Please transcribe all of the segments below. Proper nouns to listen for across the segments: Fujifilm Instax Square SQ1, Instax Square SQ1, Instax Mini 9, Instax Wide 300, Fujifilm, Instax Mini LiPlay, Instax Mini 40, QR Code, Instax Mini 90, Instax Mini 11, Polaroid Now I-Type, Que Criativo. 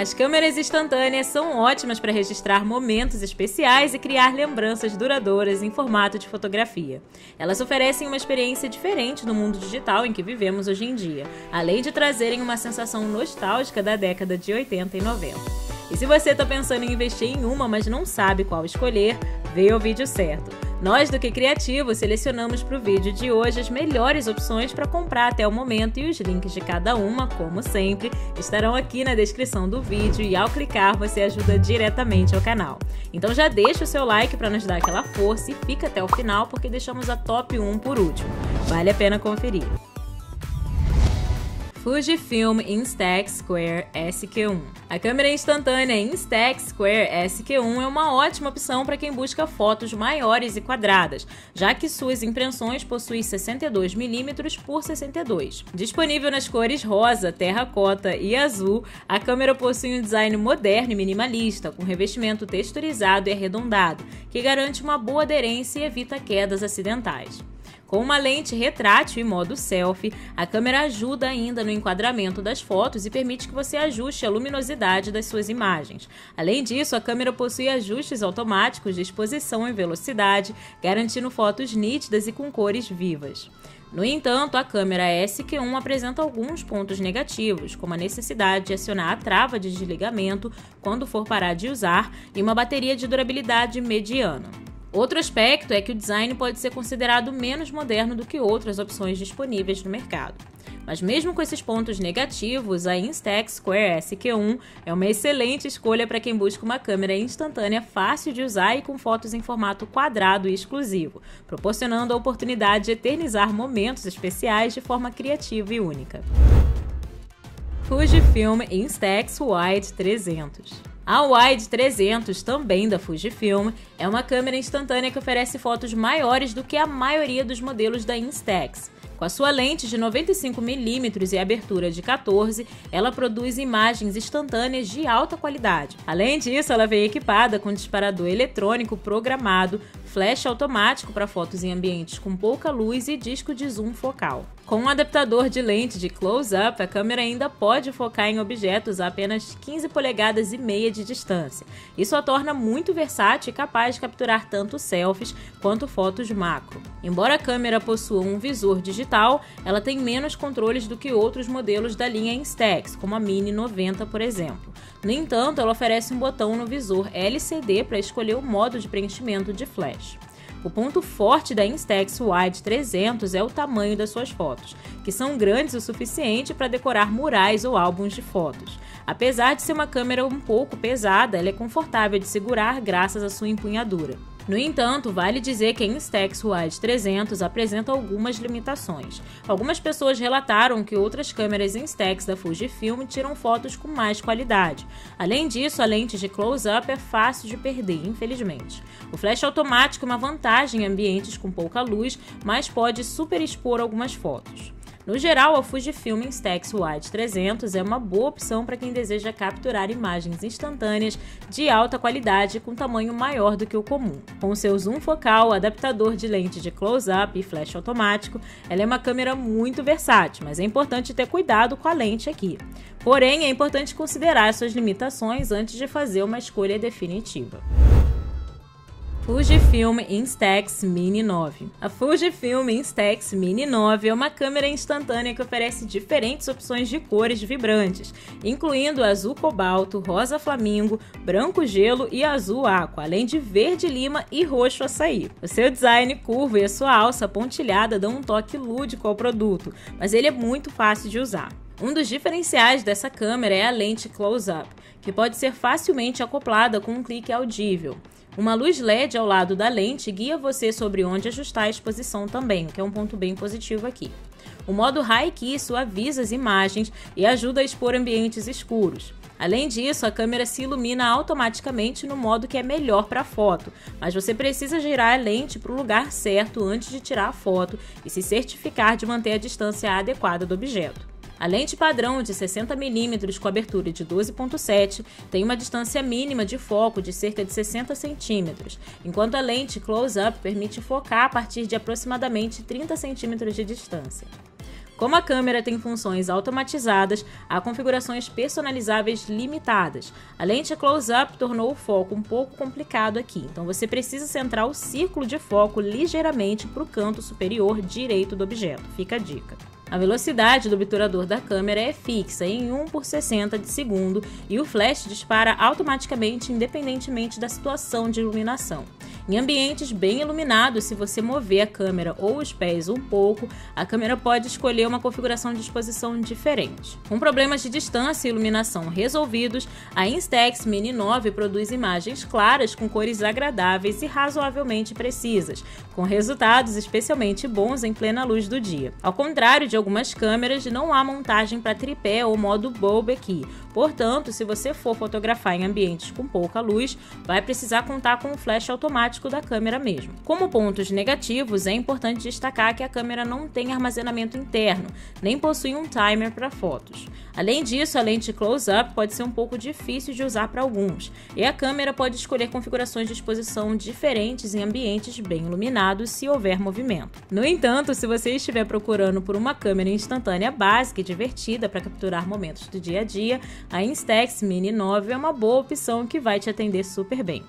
As câmeras instantâneas são ótimas para registrar momentos especiais e criar lembranças duradouras em formato de fotografia. Elas oferecem uma experiência diferente do mundo digital em que vivemos hoje em dia, além de trazerem uma sensação nostálgica da década de 80 e 90. E se você está pensando em investir em uma, mas não sabe qual escolher, veja o vídeo certo. Nós do Que Criativo selecionamos para o vídeo de hoje as melhores opções para comprar até o momento e os links de cada uma, como sempre, estarão aqui na descrição do vídeo e ao clicar você ajuda diretamente ao canal. Então já deixa o seu like para nos dar aquela força e fica até o final porque deixamos a top 1 por último. Vale a pena conferir. Fujifilm Instax Square SQ1. A câmera instantânea Instax Square SQ1 é uma ótima opção para quem busca fotos maiores e quadradas, já que suas impressões possuem 62mm por 62. Disponível nas cores rosa, terracota e azul, a câmera possui um design moderno e minimalista, com revestimento texturizado e arredondado, que garante uma boa aderência e evita quedas acidentais. Com uma lente retrátil e modo selfie, a câmera ajuda ainda no enquadramento das fotos e permite que você ajuste a luminosidade das suas imagens. Além disso, a câmera possui ajustes automáticos de exposição e velocidade, garantindo fotos nítidas e com cores vivas. No entanto, a câmera SQ1 apresenta alguns pontos negativos, como a necessidade de acionar a trava de desligamento quando for parar de usar e uma bateria de durabilidade mediana. Outro aspecto é que o design pode ser considerado menos moderno do que outras opções disponíveis no mercado. Mas mesmo com esses pontos negativos, a Instax Square SQ1 é uma excelente escolha para quem busca uma câmera instantânea fácil de usar e com fotos em formato quadrado e exclusivo, proporcionando a oportunidade de eternizar momentos especiais de forma criativa e única. Fujifilm Instax Wide 300. A Wide 300, também da Fujifilm, é uma câmera instantânea que oferece fotos maiores do que a maioria dos modelos da Instax. Com a sua lente de 95mm e abertura de 14, ela produz imagens instantâneas de alta qualidade. Além disso, ela vem equipada com disparador eletrônico programado, flash automático para fotos em ambientes com pouca luz e disco de zoom focal. Com um adaptador de lente de close-up, a câmera ainda pode focar em objetos a apenas 15 polegadas e meia de distância. Isso a torna muito versátil e capaz de capturar tanto selfies quanto fotos macro. Embora a câmera possua um visor digital, ela tem menos controles do que outros modelos da linha Instax, como a Mini 90, por exemplo. No entanto, ela oferece um botão no visor LCD para escolher o modo de preenchimento de flash. O ponto forte da Instax Wide 300 é o tamanho das suas fotos, que são grandes o suficiente para decorar murais ou álbuns de fotos. Apesar de ser uma câmera um pouco pesada, ela é confortável de segurar graças à sua empunhadura. No entanto, vale dizer que a Instax Wide 300 apresenta algumas limitações. Algumas pessoas relataram que outras câmeras Instax da Fujifilm tiram fotos com mais qualidade. Além disso, a lente de close-up é fácil de perder, infelizmente. O flash automático é uma vantagem em ambientes com pouca luz, mas pode superexpor algumas fotos. No geral, a Fujifilm Instax Wide 300 é uma boa opção para quem deseja capturar imagens instantâneas de alta qualidade com tamanho maior do que o comum. Com seu zoom focal, adaptador de lente de close-up e flash automático, ela é uma câmera muito versátil, mas é importante ter cuidado com a lente aqui. Porém, é importante considerar suas limitações antes de fazer uma escolha definitiva. Fujifilm Instax Mini 9. A Fujifilm Instax Mini 9 é uma câmera instantânea que oferece diferentes opções de cores vibrantes, incluindo azul cobalto, rosa flamingo, branco gelo e azul aqua, além de verde lima e roxo açaí. O seu design curvo e a sua alça pontilhada dão um toque lúdico ao produto, mas ele é muito fácil de usar. Um dos diferenciais dessa câmera é a lente close-up, que pode ser facilmente acoplada com um clique audível. Uma luz LED ao lado da lente guia você sobre onde ajustar a exposição também, que é um ponto bem positivo aqui. O modo High Key suaviza as imagens e ajuda a expor ambientes escuros. Além disso, a câmera se ilumina automaticamente no modo que é melhor para a foto, mas você precisa girar a lente para o lugar certo antes de tirar a foto e se certificar de manter a distância adequada do objeto. A lente padrão de 60mm com abertura de 12.7 tem uma distância mínima de foco de cerca de 60cm, enquanto a lente close-up permite focar a partir de aproximadamente 30cm de distância. Como a câmera tem funções automatizadas, há configurações personalizáveis limitadas. A lente close-up tornou o foco um pouco complicado aqui, então você precisa centrar o círculo de foco ligeiramente para o canto superior direito do objeto. Fica a dica. A velocidade do obturador da câmera é fixa em 1/60 de segundo e o flash dispara automaticamente independentemente da situação de iluminação. Em ambientes bem iluminados, se você mover a câmera ou os pés um pouco, a câmera pode escolher uma configuração de exposição diferente. Com problemas de distância e iluminação resolvidos, a Instax Mini 9 produz imagens claras com cores agradáveis e razoavelmente precisas, com resultados especialmente bons em plena luz do dia. Ao contrário de algumas câmeras, não há montagem para tripé ou modo bulb aqui, portanto, se você for fotografar em ambientes com pouca luz, vai precisar contar com um flash automático da câmera mesmo. Como pontos negativos, é importante destacar que a câmera não tem armazenamento interno, nem possui um timer para fotos. Além disso, a lente close-up pode ser um pouco difícil de usar para alguns, e a câmera pode escolher configurações de exposição diferentes em ambientes bem iluminados se houver movimento. No entanto, se você estiver procurando por uma câmera instantânea básica e divertida para capturar momentos do dia a dia, a Instax Mini 9 é uma boa opção que vai te atender super bem.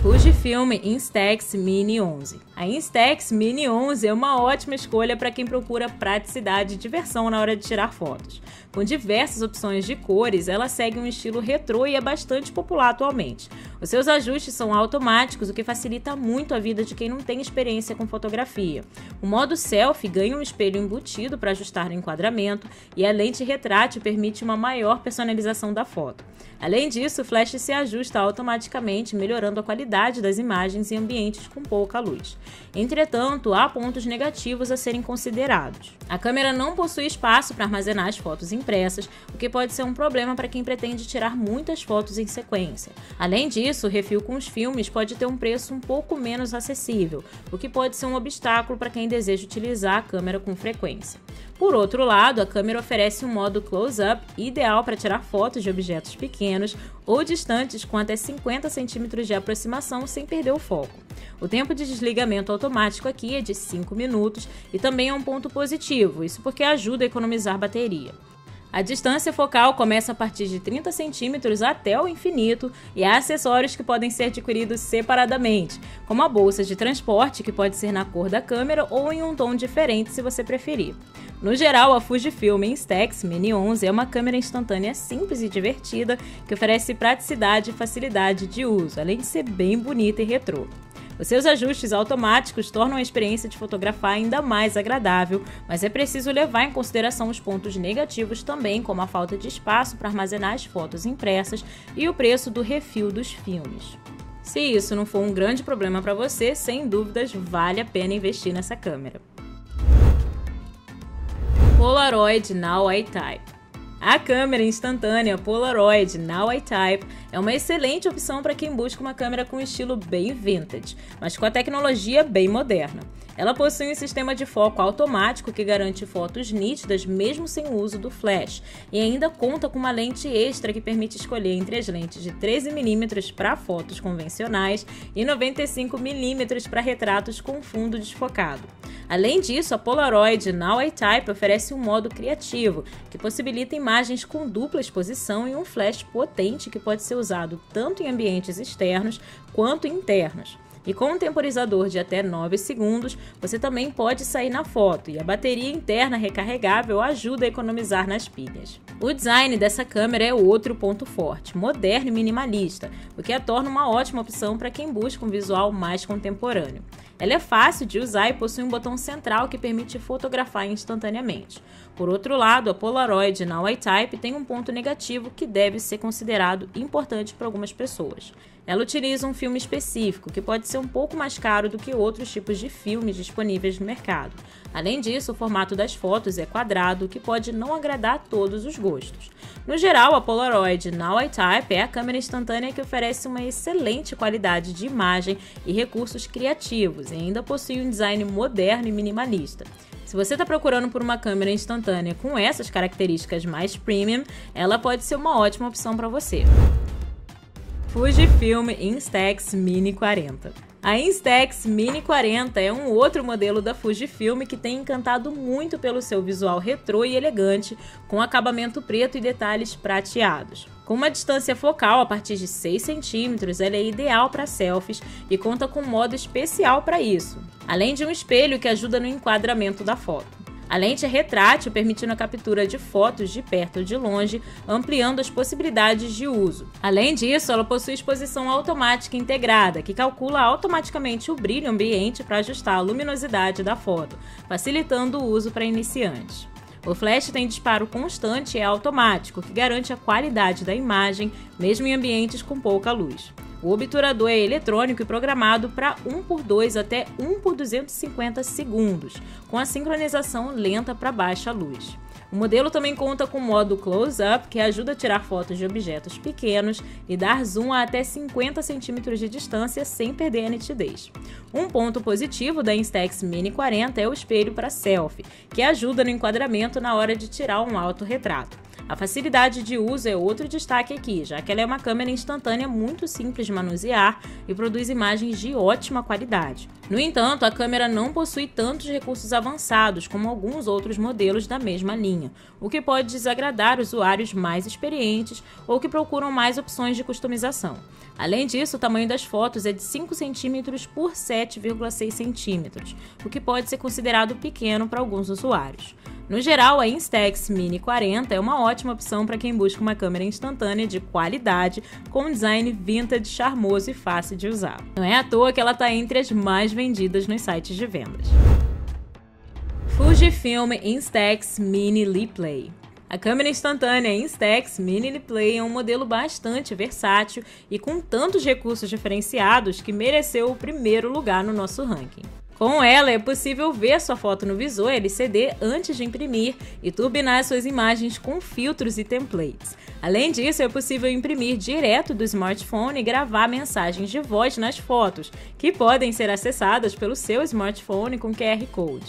Fujifilm Instax Mini 11. A Instax Mini 11 é uma ótima escolha para quem procura praticidade e diversão na hora de tirar fotos. Com diversas opções de cores, ela segue um estilo retrô e é bastante popular atualmente. Os seus ajustes são automáticos, o que facilita muito a vida de quem não tem experiência com fotografia. O modo selfie ganha um espelho embutido para ajustar o enquadramento e a lente retrátil permite uma maior personalização da foto. Além disso, o flash se ajusta automaticamente, melhorando a qualidade das imagens em ambientes com pouca luz. Entretanto, há pontos negativos a serem considerados. A câmera não possui espaço para armazenar as fotos impressas, o que pode ser um problema para quem pretende tirar muitas fotos em sequência. Além disso, o refil com os filmes pode ter um preço um pouco menos acessível, o que pode ser um obstáculo para quem deseja utilizar a câmera com frequência. Por outro lado, a câmera oferece um modo close-up ideal para tirar fotos de objetos pequenos ou distantes com até 50 cm de aproximação sem perder o foco. O tempo de desligamento automático aqui é de 5 minutos e também é um ponto positivo, isso porque ajuda a economizar bateria. A distância focal começa a partir de 30 cm até o infinito e há acessórios que podem ser adquiridos separadamente, como a bolsa de transporte, que pode ser na cor da câmera ou em um tom diferente se você preferir. No geral, a Fujifilm Instax Mini 11 é uma câmera instantânea simples e divertida que oferece praticidade e facilidade de uso, além de ser bem bonita e retrô. Os seus ajustes automáticos tornam a experiência de fotografar ainda mais agradável, mas é preciso levar em consideração os pontos negativos também, como a falta de espaço para armazenar as fotos impressas e o preço do refil dos filmes. Se isso não for um grande problema para você, sem dúvidas vale a pena investir nessa câmera. Polaroid Now I-Type. A câmera instantânea Polaroid Now I-Type é uma excelente opção para quem busca uma câmera com estilo bem vintage, mas com a tecnologia bem moderna. Ela possui um sistema de foco automático que garante fotos nítidas mesmo sem o uso do flash e ainda conta com uma lente extra que permite escolher entre as lentes de 13 mm para fotos convencionais e 95 mm para retratos com fundo desfocado. Além disso, a Polaroid Now I-Type oferece um modo criativo, que possibilita imagens com dupla exposição e um flash potente que pode ser usado tanto em ambientes externos quanto internos. E com um temporizador de até 9 segundos, você também pode sair na foto, e a bateria interna recarregável ajuda a economizar nas pilhas. O design dessa câmera é outro ponto forte, moderno e minimalista, o que a torna uma ótima opção para quem busca um visual mais contemporâneo. Ela é fácil de usar e possui um botão central que permite fotografar instantaneamente. Por outro lado, a Polaroid Now I-Type tem um ponto negativo que deve ser considerado importante para algumas pessoas. Ela utiliza um filme específico, que pode ser um pouco mais caro do que outros tipos de filmes disponíveis no mercado. Além disso, o formato das fotos é quadrado, o que pode não agradar a todos os gostos. No geral, a Polaroid Now I-Type é a câmera instantânea que oferece uma excelente qualidade de imagem e recursos criativos, e ainda possui um design moderno e minimalista. Se você está procurando por uma câmera instantânea com essas características mais premium, ela pode ser uma ótima opção para você. Fujifilm Instax Mini 40. A Instax Mini 40 é um outro modelo da Fujifilm que tem encantado muito pelo seu visual retrô e elegante, com acabamento preto e detalhes prateados. Com uma distância focal a partir de 6 cm, ela é ideal para selfies e conta com um modo especial para isso, além de um espelho que ajuda no enquadramento da foto. A lente é retrátil, permitindo a captura de fotos de perto ou de longe, ampliando as possibilidades de uso. Além disso, ela possui exposição automática integrada, que calcula automaticamente o brilho ambiente para ajustar a luminosidade da foto, facilitando o uso para iniciantes. O flash tem disparo constante e é automático, que garante a qualidade da imagem, mesmo em ambientes com pouca luz. O obturador é eletrônico e programado para 1x2 até 1x250 segundos, com a sincronização lenta para baixa luz. O modelo também conta com o modo close-up, que ajuda a tirar fotos de objetos pequenos e dar zoom a até 50 cm de distância sem perder a nitidez. Um ponto positivo da Instax Mini 40 é o espelho para selfie, que ajuda no enquadramento na hora de tirar um autorretrato. A facilidade de uso é outro destaque aqui, já que ela é uma câmera instantânea muito simples de manusear e produz imagens de ótima qualidade. No entanto, a câmera não possui tantos recursos avançados como alguns outros modelos da mesma linha, o que pode desagradar usuários mais experientes ou que procuram mais opções de customização. Além disso, o tamanho das fotos é de 5 cm por 7,6 cm, o que pode ser considerado pequeno para alguns usuários. No geral, a Instax Mini 40 é uma ótima opção para quem busca uma câmera instantânea de qualidade, com um design vintage charmoso e fácil de usar. Não é à toa que ela está entre as mais vendidas nos sites de vendas. Fujifilm Instax Mini LiPlay. A câmera instantânea Instax Mini LiPlay é um modelo bastante versátil e com tantos recursos diferenciados que mereceu o primeiro lugar no nosso ranking. Com ela, é possível ver sua foto no visor LCD antes de imprimir e turbinar suas imagens com filtros e templates. Além disso, é possível imprimir direto do smartphone e gravar mensagens de voz nas fotos, que podem ser acessadas pelo seu smartphone com QR Code.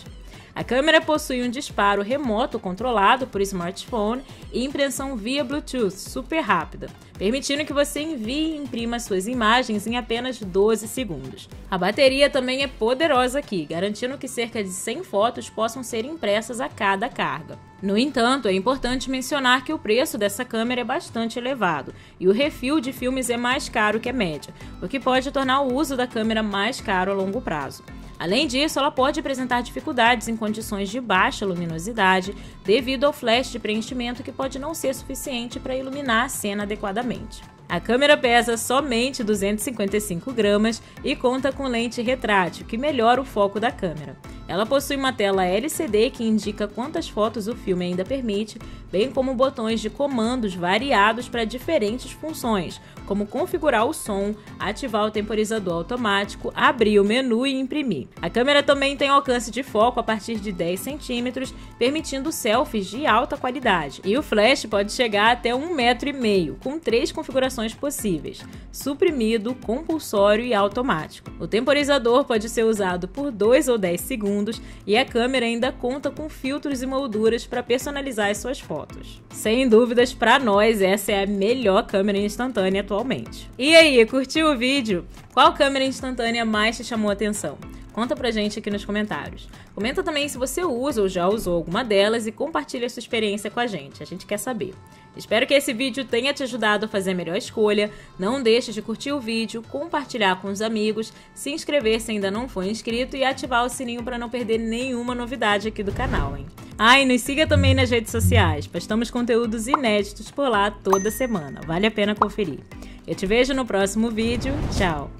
A câmera possui um disparo remoto controlado por smartphone e impressão via Bluetooth super rápida, permitindo que você envie e imprima suas imagens em apenas 12 segundos. A bateria também é poderosa aqui, garantindo que cerca de 100 fotos possam ser impressas a cada carga. No entanto, é importante mencionar que o preço dessa câmera é bastante elevado e o refil de filmes é mais caro que a média, o que pode tornar o uso da câmera mais caro a longo prazo. Além disso, ela pode apresentar dificuldades em condições de baixa luminosidade devido ao flash de preenchimento que pode não ser suficiente para iluminar a cena adequadamente. A câmera pesa somente 255 gramas e conta com lente retrátil, que melhora o foco da câmera. Ela possui uma tela LCD que indica quantas fotos o filme ainda permite, bem como botões de comandos variados para diferentes funções, como configurar o som, ativar o temporizador automático, abrir o menu e imprimir. A câmera também tem alcance de foco a partir de 10 cm, permitindo selfies de alta qualidade, e o flash pode chegar até 1,5 m, com 3 configurações possíveis: suprimido, compulsório e automático. O temporizador pode ser usado por 2 ou 10 segundos e a câmera ainda conta com filtros e molduras para personalizar as suas fotos. Sem dúvidas, para nós, essa é a melhor câmera instantânea atualmente. E aí, curtiu o vídeo? Qual câmera instantânea mais te chamou a atenção? Conta pra gente aqui nos comentários. Comenta também se você usa ou já usou alguma delas e compartilha sua experiência com a gente quer saber. Espero que esse vídeo tenha te ajudado a fazer a melhor escolha. Não deixe de curtir o vídeo, compartilhar com os amigos, se inscrever se ainda não for inscrito e ativar o sininho para não perder nenhuma novidade aqui do canal, hein? Ah, e nos siga também nas redes sociais, postamos conteúdos inéditos por lá toda semana, vale a pena conferir. Eu te vejo no próximo vídeo, tchau!